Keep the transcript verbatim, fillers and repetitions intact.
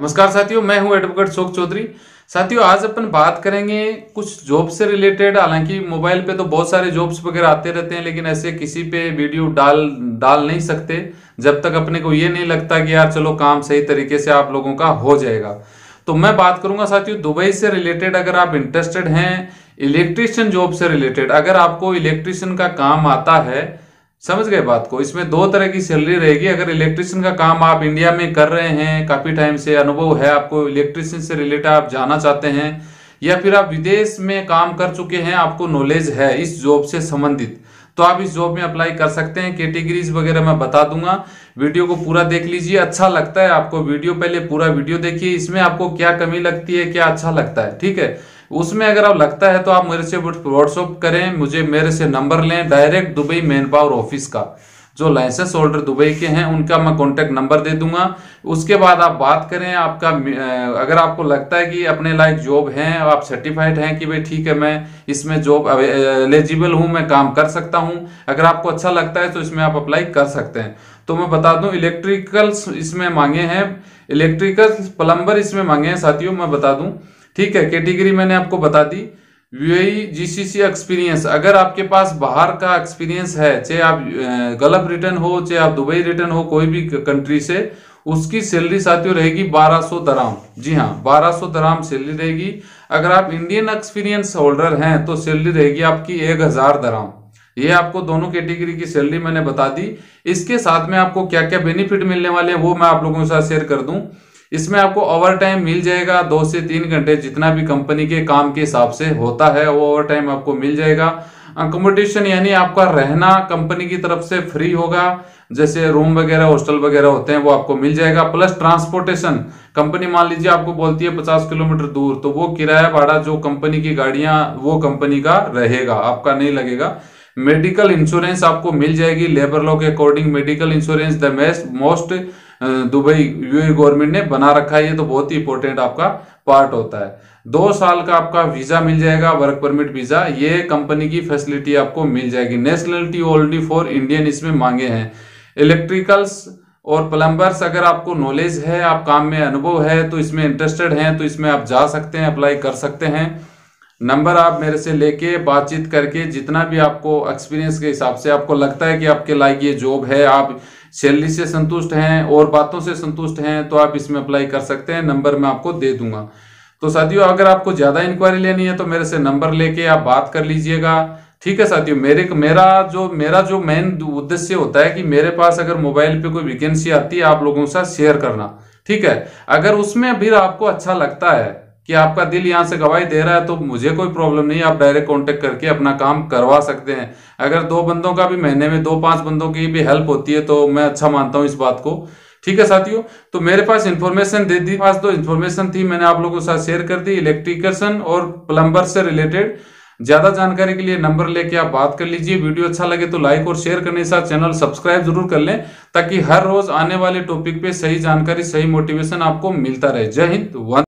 नमस्कार साथियों, मैं हूं एडवोकेट अशोक चौधरी। साथियों, आज अपन बात करेंगे कुछ जॉब से रिलेटेड। हालांकि मोबाइल पे तो बहुत सारे जॉब्स वगैरह आते रहते हैं, लेकिन ऐसे किसी पे वीडियो डाल डाल नहीं सकते जब तक अपने को ये नहीं लगता कि यार चलो काम सही तरीके से आप लोगों का हो जाएगा। तो मैं बात करूंगा साथियों दुबई से रिलेटेड। अगर आप इंटरेस्टेड हैं इलेक्ट्रीशियन जॉब से रिलेटेड, अगर आपको इलेक्ट्रीशियन का काम आता है, समझ गए बात को, इसमें दो तरह की सैलरी रहेगी। अगर इलेक्ट्रीशियन का काम आप इंडिया में कर रहे हैं, काफी टाइम से अनुभव है आपको, इलेक्ट्रीशियन से रिलेटेड आप जाना चाहते हैं, या फिर आप विदेश में काम कर चुके हैं, आपको नॉलेज है इस जॉब से संबंधित, तो आप इस जॉब में अप्लाई कर सकते हैं। कैटेगरीज वगैरह मैं बता दूंगा। वीडियो को पूरा देख लीजिए। अच्छा लगता है आपको वीडियो, पहले पूरा वीडियो देखिए, इसमें आपको क्या कमी लगती है, क्या अच्छा लगता है, ठीक है। उसमें अगर आप लगता है तो आप मेरे से व्हाट्सअप करें, मुझे मेरे से नंबर लें direct Dubai man power office का, जो लाइसेंस होल्डर दुबई के हैं उनका मैं कॉन्टैक्ट नंबर दे दूंगा। उसके बाद आप बात करें आपका, अगर आपको लगता है कि अपने लायक जॉब है, आप सर्टिफाइड हैं कि भाई ठीक है मैं इसमें जॉब एलिजिबल हूं, मैं काम कर सकता हूं, अगर आपको अच्छा लगता है तो इसमें आप अप्लाई कर सकते हैं। तो मैं बता दूं इलेक्ट्रिकल्स इसमें मांगे हैं, इलेक्ट्रिकल्स प्लम्बर इसमें मांगे हैं साथियों, मैं बता दूं, ठीक है। कैटेगरी मैंने आपको बता दी। यूएई जीसीसी एक्सपीरियंस, अगर आपके पास बाहर का एक्सपीरियंस है, चाहे आप गल्फ रिटर्न हो, चाहे आप दुबई रिटर्न हो, कोई भी कंट्री से, उसकी सैलरी साथियों रहेगी बारह सौ दराम। जी हाँ, बारह सौ दराम सैलरी रहेगी। अगर आप इंडियन एक्सपीरियंस होल्डर हैं तो सैलरी रहेगी आपकी एक हजार दराम। ये आपको दोनों कैटेगरी की सैलरी मैंने बता दी। इसके साथ में आपको क्या क्या बेनिफिट मिलने वाले हैं वो मैं आप लोगों के साथ शेयर कर दूं। इसमें आपको ओवर टाइम मिल जाएगा, दो से तीन घंटे जितना भी कंपनी के काम के हिसाब से होता है वो ओवर टाइम आपको मिल जाएगा। अकोमोडेशन यानी आपका रहना कंपनी की तरफ से फ्री होगा, जैसे रूम वगैरह हॉस्टल वगैरह होते हैं वो आपको मिल जाएगा। प्लस ट्रांसपोर्टेशन, कंपनी मान लीजिए आपको बोलती है पचास किलोमीटर दूर, तो वो किराया भाड़ा जो कंपनी की गाड़ियां वो कंपनी का रहेगा, आपका नहीं लगेगा। मेडिकल इंश्योरेंस आपको मिल जाएगी, लेबर लॉ के according medical insurance the best most Dubai UAE government ने बना रखा है, ये तो बहुत ही इंपॉर्टेंट आपका पार्ट होता है। दो साल का आपका वीजा मिल जाएगा, वर्क परमिट वीजा, ये कंपनी की फैसिलिटी आपको मिल जाएगी। नेशनलिटी ऑलरेडी फॉर इंडियन इसमें मांगे हैं। इलेक्ट्रिकल्स और प्लम्बर्स, अगर आपको नॉलेज है, आप काम में अनुभव है तो इसमें इंटरेस्टेड हैं तो इसमें आप जा सकते हैं, अप्लाई कर सकते हैं। नंबर आप मेरे से लेके बातचीत करके जितना भी आपको एक्सपीरियंस के हिसाब से आपको लगता है कि आपके लायक ये जॉब है, आप सैलरी से संतुष्ट हैं और बातों से संतुष्ट हैं, तो आप इसमें अप्लाई कर सकते हैं। नंबर मैं आपको दे दूंगा। तो साथियों, अगर आपको ज़्यादा इंक्वायरी लेनी है तो मेरे से नंबर लेके आप बात कर लीजिएगा, ठीक है साथियों। मेरे मेरा जो मेरा जो मेन उद्देश्य होता है कि मेरे पास अगर मोबाइल पे कोई वैकेंसी आती है आप लोगों के साथ शेयर करना, ठीक है। अगर उसमें फिर आपको अच्छा लगता है कि आपका दिल यहाँ से गवाही दे रहा है तो मुझे कोई प्रॉब्लम नहीं, आप डायरेक्ट कांटेक्ट करके अपना काम करवा सकते हैं। अगर दो बंदों का भी, महीने में दो पांच बंदों की भी हेल्प होती है तो मैं अच्छा मानता हूँ इस बात को, ठीक है साथियों। तो मेरे पास इन्फॉर्मेशन दे दी, पास तो इन्फॉर्मेशन थी मैंने आप लोगों के साथ शेयर कर दी इलेक्ट्रिशियन और प्लम्बर से रिलेटेड। ज्यादा जानकारी के लिए नंबर लेके आप बात कर लीजिए। वीडियो अच्छा लगे तो लाइक और शेयर करने के साथ चैनल सब्सक्राइब जरूर कर लें, ताकि हर रोज आने वाले टॉपिक पे सही जानकारी, सही मोटिवेशन आपको मिलता रहे। जय हिंद।